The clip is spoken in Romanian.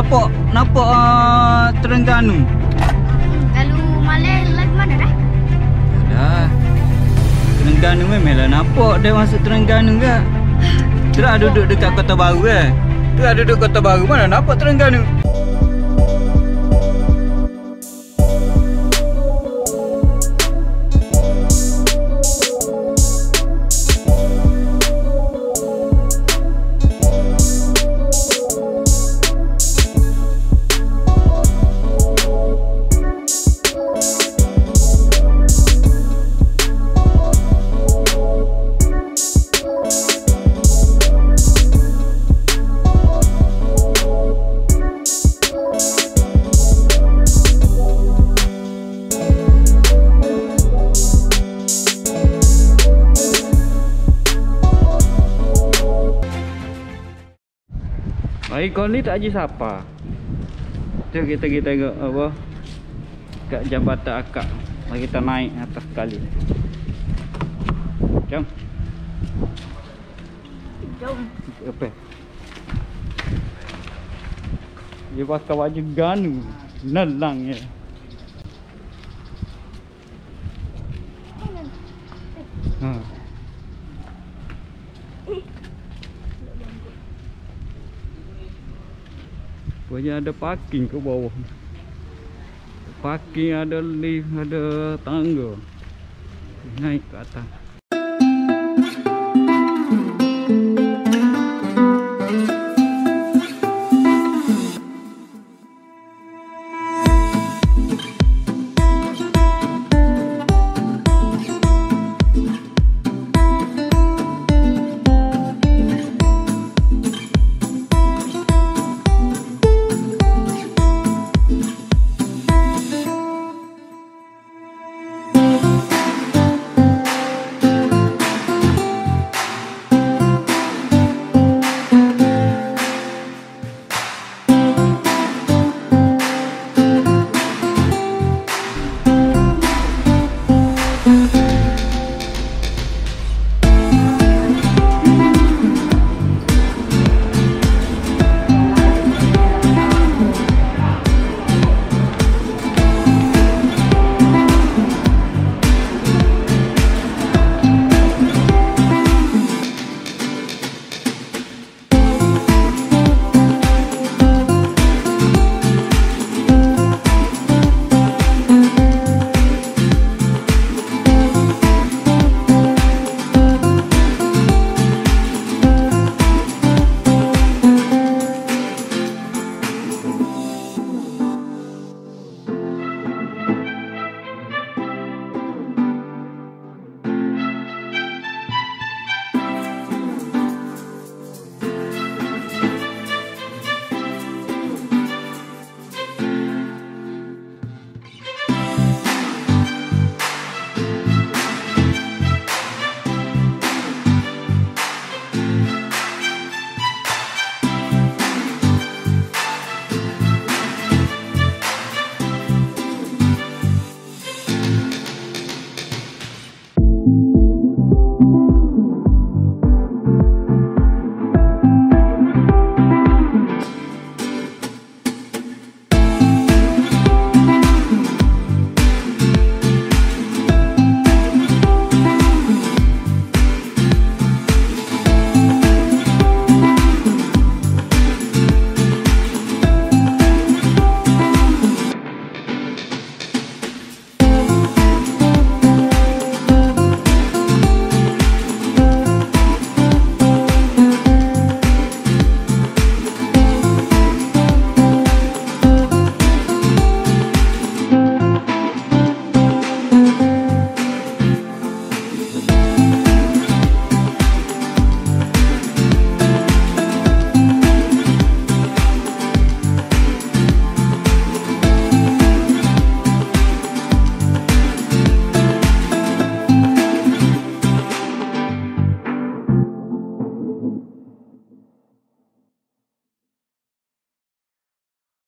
Nampak Terengganu. Kalau Malay lagi mana dah? Dah. Terengganu memanglah nampak dia masuk Terengganu ke? Terus duduk dekat Kota Baru eh. Terus duduk Kota Baru mana nampak Terengganu? Mari kau ni tak je siapa. Tu kita tengok apa kat jambatan akak. Mari kita naik atas sekali. Jom. Jom. Apa? Dia pakai baju Ganu. Nelang ya. Ha. Banyak ada parking ke bawah. Parking ada lift, ada tangga. Naik ke atas.